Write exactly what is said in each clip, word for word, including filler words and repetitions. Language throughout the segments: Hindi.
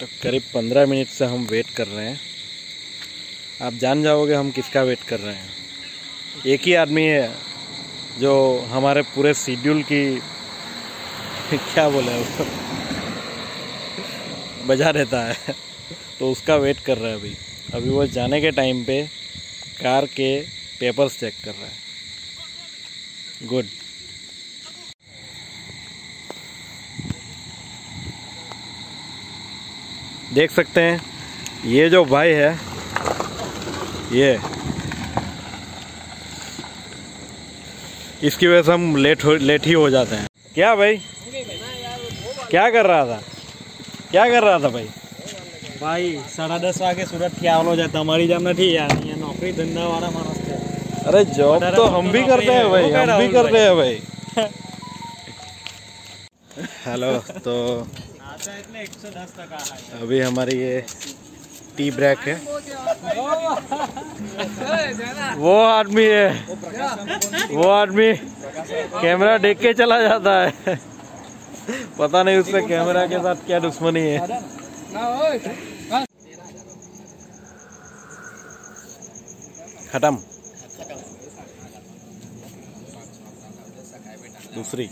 तो करीब पंद्रह मिनट से हम वेट कर रहे हैं। आप जान जाओगे हम किसका वेट कर रहे हैं। एक ही आदमी है जो हमारे पूरे शेड्यूल की क्या बोले उसको बजा रहता है, तो उसका वेट कर रहा है। अभी अभी वो जाने के टाइम पे कार के पेपर्स चेक कर रहा है। गुड। देख सकते हैं ये जो भाई है, ये इसकी वजह से हम लेट हो लेट ही हो जाते हैं। क्या भाई, क्या कर रहा था क्या कर रहा था भाई? भाई साढ़े दस वागे सूरत क्या हो जाता, हमारी जाम नहीं यार, ये नौकरी धंधा वाला मानस है। अरे जॉब तो हम भी करते हैं भाई, हम भी करते हैं भाई। हेलो, तो अभी हमारी ये टी ब्रेक है। वो आदमी है, वो आदमी कैमरा देख के चला जाता है। पता नहीं उसका कैमरा के साथ क्या दुश्मनी है। खत्म। दूसरी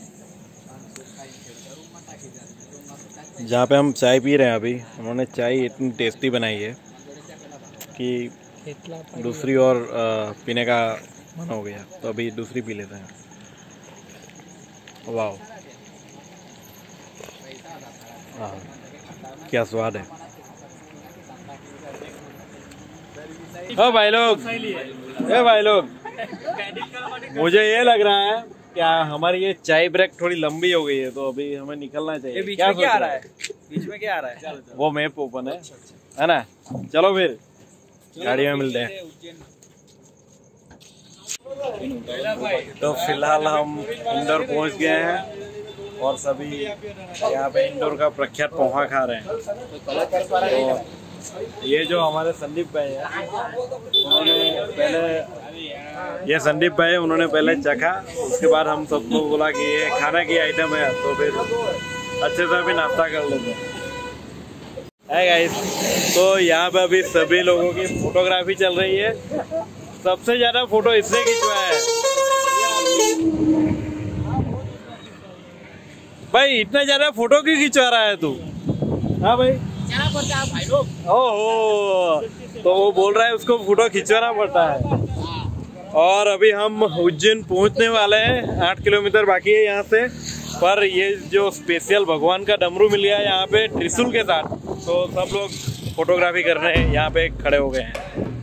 जहाँ पे हम चाय पी रहे हैं, अभी उन्होंने चाय इतनी टेस्टी बनाई है कि दूसरी और पीने का मन हो गया, तो अभी दूसरी पी लेते हैं। वाओ, क्या स्वाद है। ओ भाई लोग, ए भाई लोग, मुझे ये लग रहा है क्या हमारी ये चाय ब्रेक थोड़ी लंबी हो गई है, तो अभी हमें निकलना चाहिए। बीच क्या में क्या आ रहा है? बीच में क्या आ रहा है? चलो चलो। वो मैप ओपन है, है ना? चलो फिर गाड़ी में मिलते हैं। तो फिलहाल हम इंदौर पहुंच गए हैं और सभी यहाँ पे इंदौर का प्रख्यात पोहा खा रहे हैं। तो ये जो हमारे संदीप भाई है, उन्होंने पहले ये संदीप भाई है उन्होंने पहले चखा, उसके बाद हम सबको बोला कि ये खाना की आइटम है, तो फिर अच्छे से भी नाश्ता कर लेते हैं। हाय गाइस, तो यहाँ पे अभी सभी लोगों की फोटोग्राफी चल रही है। सबसे ज़्यादा फोटो इसने खिंचवाया है भाई। इतना ज्यादा फोटो क्यों खिंचवा रहा है तू? हाँ भाई, भाई लोग। ओह, तो वो बोल रहा है उसको फोटो खिंचवाना पड़ता है। और अभी हम उज्जैन पहुंचने वाले हैं, आठ किलोमीटर बाकी है यहाँ से। पर ये जो स्पेशल भगवान का डमरू मिल गया यहाँ पे त्रिशूल के साथ, तो सब लोग फोटोग्राफी कर रहे हैं, यहाँ पे खड़े हो गए हैं।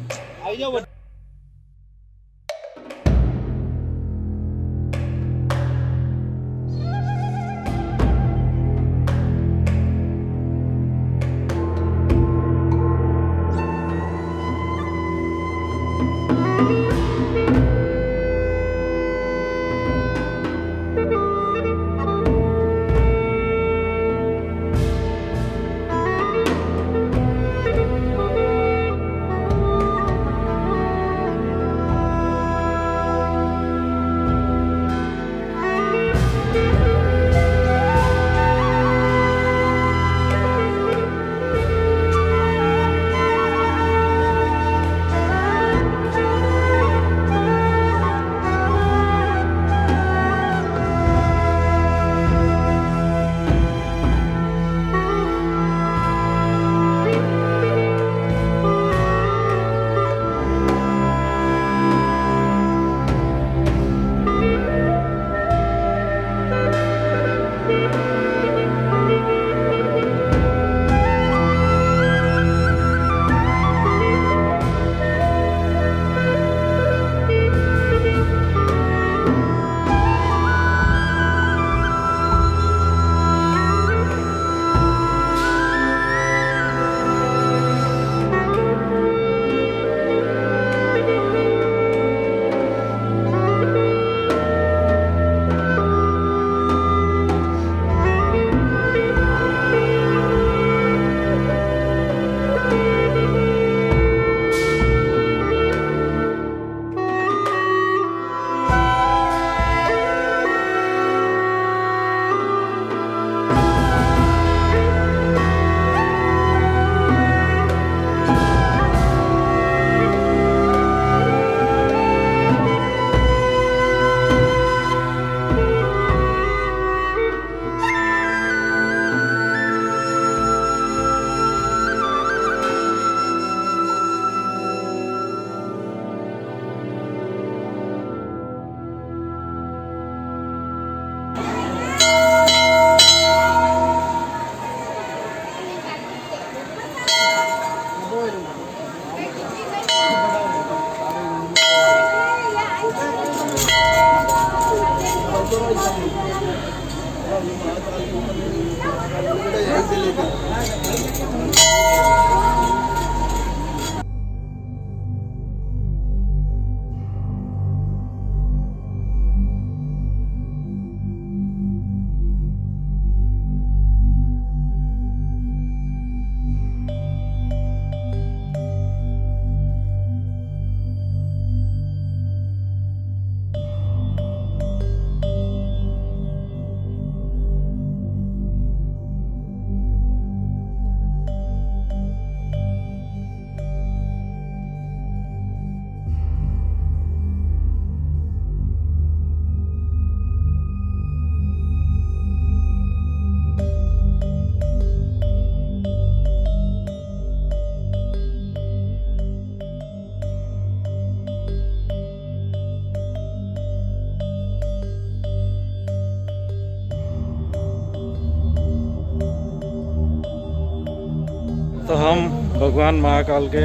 तो हम भगवान महाकाल के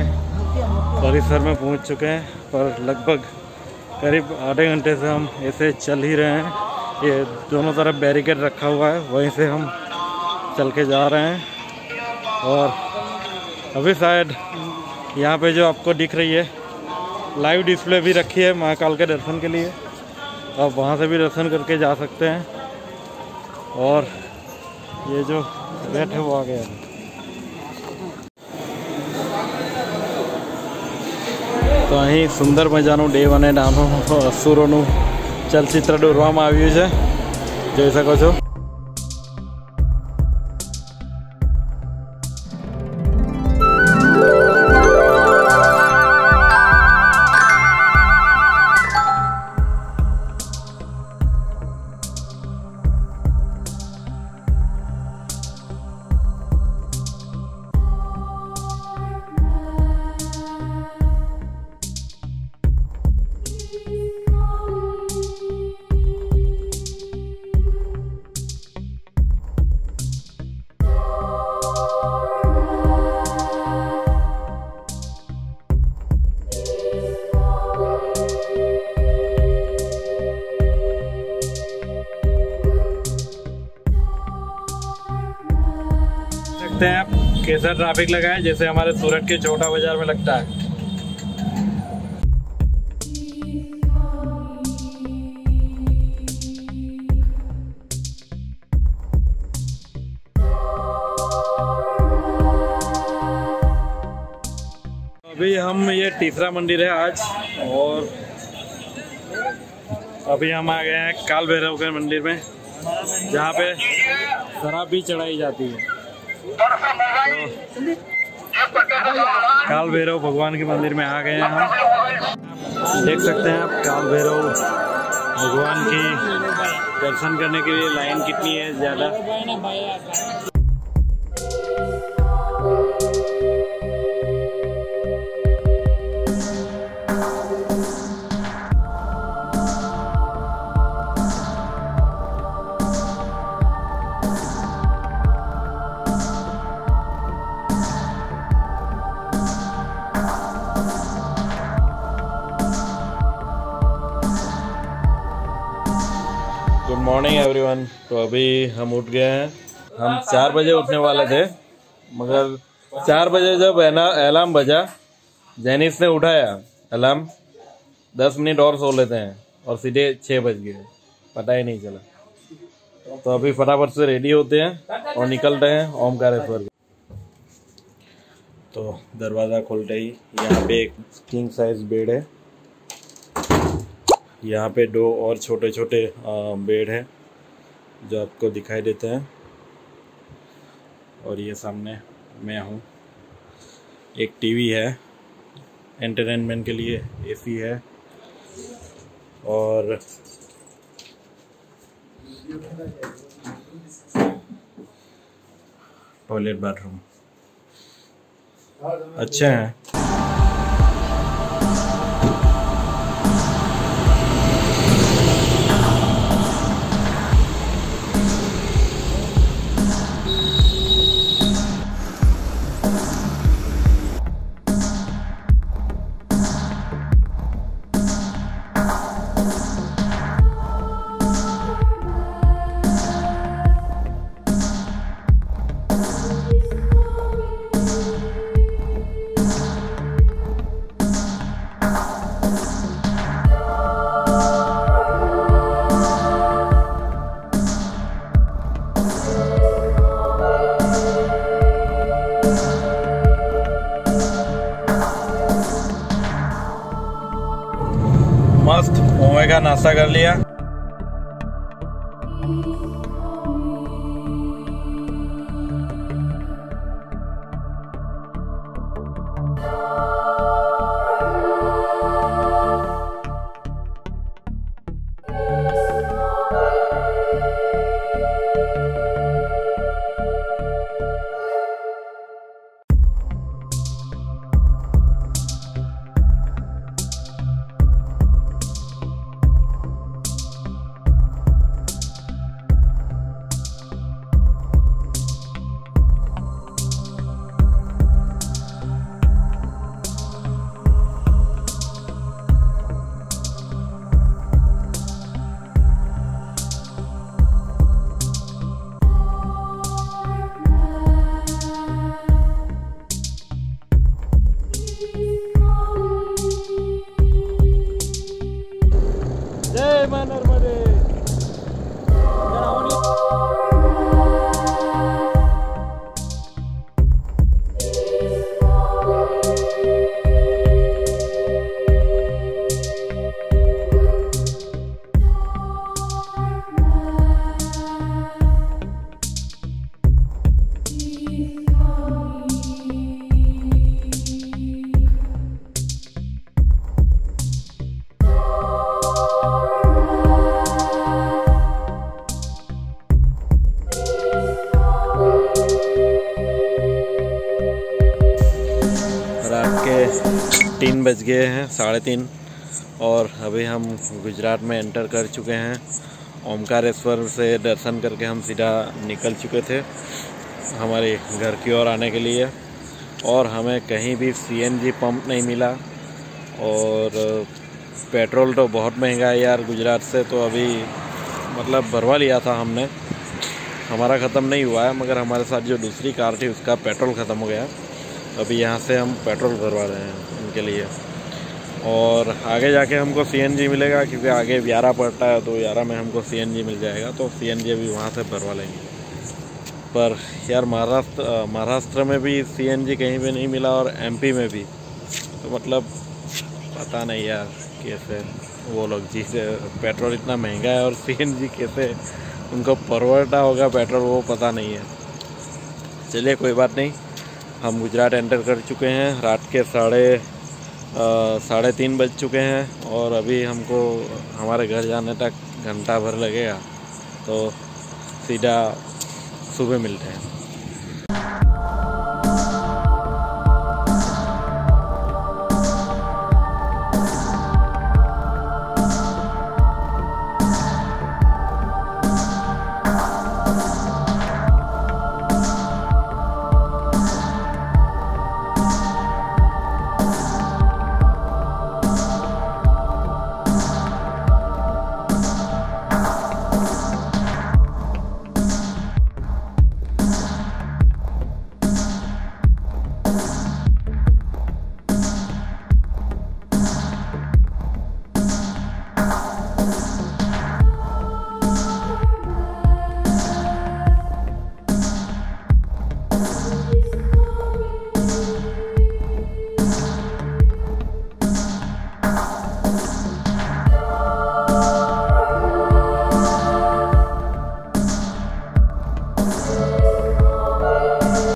परिसर में पहुंच चुके हैं, पर लगभग करीब आधे घंटे से हम ऐसे चल ही रहे हैं। ये दोनों तरफ बैरिकेड रखा हुआ है, वहीं से हम चल के जा रहे हैं। और अभी शायद यहाँ पे जो आपको दिख रही है लाइव डिस्प्ले भी रखी है महाकाल के दर्शन के लिए, आप वहाँ से भी दर्शन करके जा सकते हैं। और ये जो गेट है वो आ गया है। तो અહીં સુંદર મજાનું દેવ અને નાનું અસુરોનું ચલચિત્ર દોરવામાં આવ્યું છે, જોઈ શકો છો। आप कैसा ट्रैफिक लगा है, जैसे हमारे सूरत के छोटा बाजार में लगता है। अभी हम ये तीसरा मंदिर है आज, और अभी हम आ गए हैं काल भैरव के मंदिर में, जहाँ पे शराब भी चढ़ाई जाती है। तो काल भैरव भगवान के मंदिर में आ गए हैं हम। देख सकते हैं आप काल भैरव भगवान की दर्शन करने के लिए लाइन कितनी है ज़्यादा। Good morning everyone. तो अभी हम उठ गए हैं। हम चार बजे उठने वाले थे, मगर चार बजे जब अलार्म बजा, जैनिस ने उठाया अलार्म, दस मिनट और सो लेते हैं और सीधे छः बज गए, पता ही नहीं चला। तो अभी फटाफट से रेडी होते हैं और निकलते हैं ओमकारेश्वर। तो दरवाज़ा खोलते ही यहाँ पे एक किंग साइज बेड है, यहाँ पे दो और छोटे छोटे बेड हैं जो आपको दिखाई देते हैं। और ये सामने मैं हूँ, एक टीवी है एंटरटेनमेंट के लिए, एसी है, और टॉयलेट बाथरूम अच्छे हैं। का नाश्ता कर लिया। तीन बज गए हैं, साढ़े तीन, और अभी हम गुजरात में एंटर कर चुके हैं। ओमकारेश्वर से दर्शन करके हम सीधा निकल चुके थे हमारे घर की ओर आने के लिए, और हमें कहीं भी सीएनजी पंप नहीं मिला, और पेट्रोल तो बहुत महंगा है यार गुजरात से। तो अभी मतलब भरवा लिया था हमने, हमारा ख़त्म नहीं हुआ है, मगर हमारे साथ जो दूसरी कार थी उसका पेट्रोल ख़त्म हो गया। अभी यहाँ से हम पेट्रोल भरवा रहे हैं उनके लिए, और आगे जाके हमको सीएनजी मिलेगा, क्योंकि आगे व्यारा पड़ता है, तो व्यारा में हमको सीएनजी मिल जाएगा, तो सीएनजी अभी वहाँ से भरवा लेंगे। पर यार महाराष्ट्र महाराष्ट्र में भी सीएनजी कहीं भी नहीं मिला, और एमपी में भी, तो मतलब पता नहीं यार कैसे वो लोग जी से पेट्रोल इतना महंगा है और सीएनजी कैसे उनको परवड़ता होगा पेट्रोल, वो पता नहीं है। चलिए कोई बात नहीं, हम गुजरात एंटर कर चुके हैं। रात के साढ़े साढ़े तीन बज चुके हैं, और अभी हमको हमारे घर जाने तक घंटा भर लगेगा, तो सीधा सुबह मिलते हैं।